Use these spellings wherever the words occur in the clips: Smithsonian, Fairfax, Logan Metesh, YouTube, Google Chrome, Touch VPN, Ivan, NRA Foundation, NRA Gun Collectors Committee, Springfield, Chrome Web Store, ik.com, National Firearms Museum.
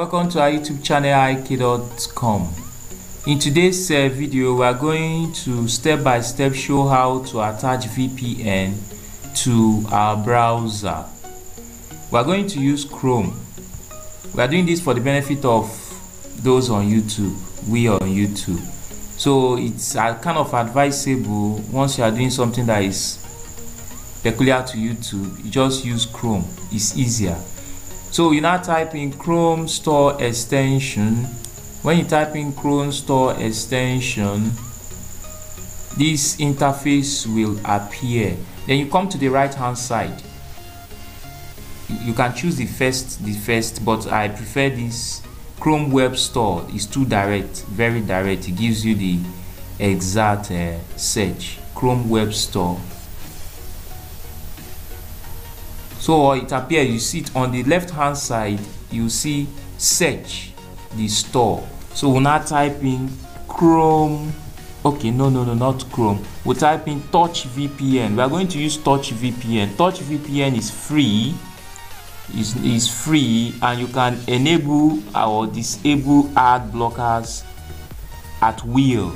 welcome to our YouTube channel ik.com. in today's video, we are going to step by step show how to attach VPN to our browser. We are going to use Chrome. We are doing this for the benefit of those on YouTube. We are on YouTube, so it's kind of advisable, once you are doing something that is peculiar to YouTube, you just use Chrome. It's easier. So you now type in Chrome Store extension. When you type in Chrome Store extension, this interface will appear. Then you come to the right hand side. You can choose the first, but I prefer this. Chrome Web Store is too direct, very direct. It gives you the exact search. Chrome Web Store. So it appears, you see it on the left hand side, you see search the store. So we'll now type in Chrome, okay, no, not Chrome. We'll type in Touch VPN. We are going to use Touch VPN. Touch VPN is free, is free, and you can enable or disable ad blockers at will.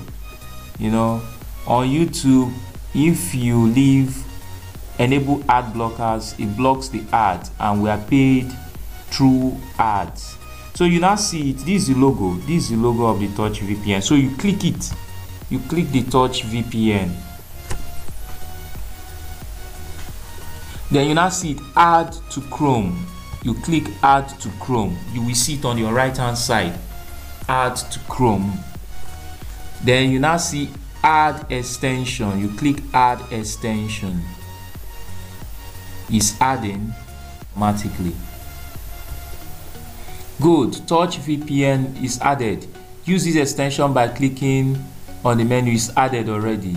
You know, on YouTube, if you leave enable ad blockers, it blocks the ads, and we are paid through ads. So you now see it. This is the logo of the Touch VPN. So you click it, you click the Touch VPN, then you now see it, add to Chrome. You click add to Chrome. You will see it on your right hand side, add to Chrome. Then you now see add extension. You click add extension. Is adding automatically. Good, Touch VPN is added. Use this extension by clicking on the menu. It's added already.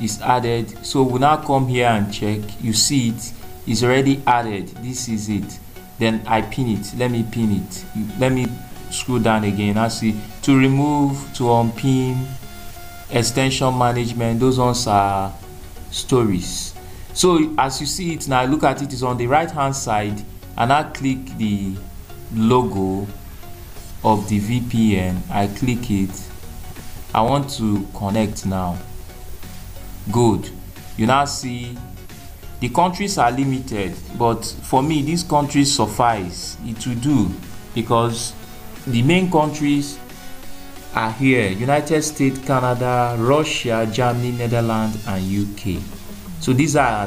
It's added. So we'll now come here and check. You see it is already added. This is it. Then I pin it. Let me pin it. Let me scroll down again. I see to remove, to unpin, extension management. Those ones are stories. So as you see it now, look at it, is on the right hand side, and I click the logo of the VPN. I click it. I want to connect now. Good. You now see the countries are limited, but for me these countries suffice it will do, because the main countries are here: United States, Canada, Russia, Germany, Netherlands, and UK. So these are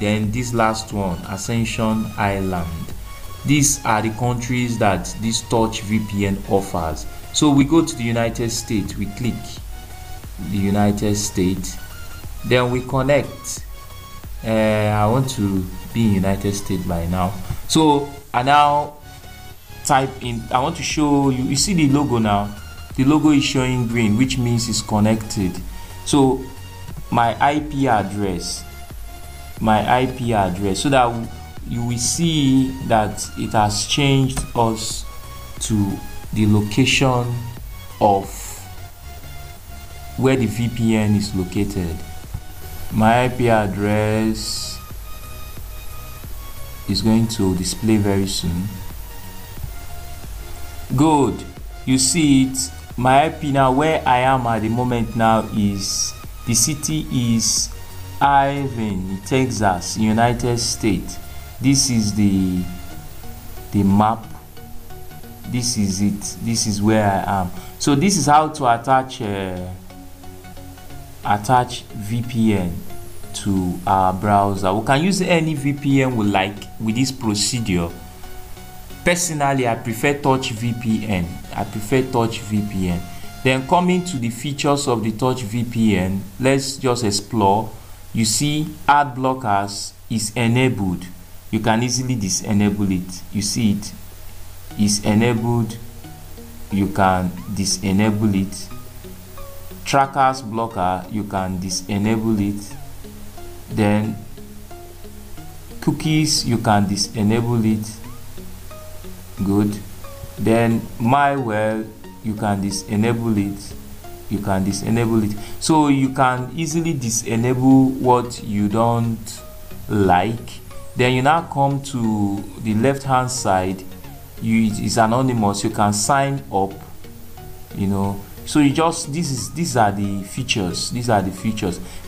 then this last one, Ascension Island. These are the countries that this Touch VPN offers. So we go to the United States, we click the United States, then we connect. I want to be in United States by now. So I now type in, I want to show you, you see the logo now. The logo is showing green, which means it's connected. So my IP address, so that you will see that it has changed us to the location of where the VPN is located. My IP address is going to display very soon. Good, you see it. My IP now, where I am at the moment now, is the city is Ivan, Texas, United States. This is the map. This is it. This is where I am. So this is how to attach VPN to our browser. We can use any VPN we like with this procedure. Personally, I prefer Touch VPN. I prefer Touch VPN. Then coming to the features of the Touch VPN, let's just explore. You see ad blockers is enabled. You can easily disenable it. You see it is enabled. You can disenable it. Trackers blocker, you can disenable it. Then cookies, you can disenable it. Good. Then malware, you can disenable it. You can disenable it. So you can easily disenable what you don't like. Then you now come to the left hand side it's anonymous, you can sign up, you know. So you just, these are the features.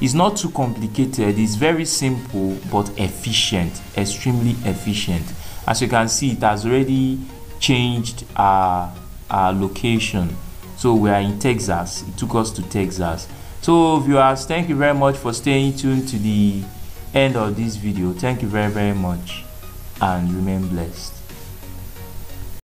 It's not too complicated, it's very simple but efficient, extremely efficient. As you can see, it has already changed our location. So we are in Texas, it took us to Texas. So viewers, thank you very much for staying tuned to the end of this video. Thank you very, very much, and remain blessed.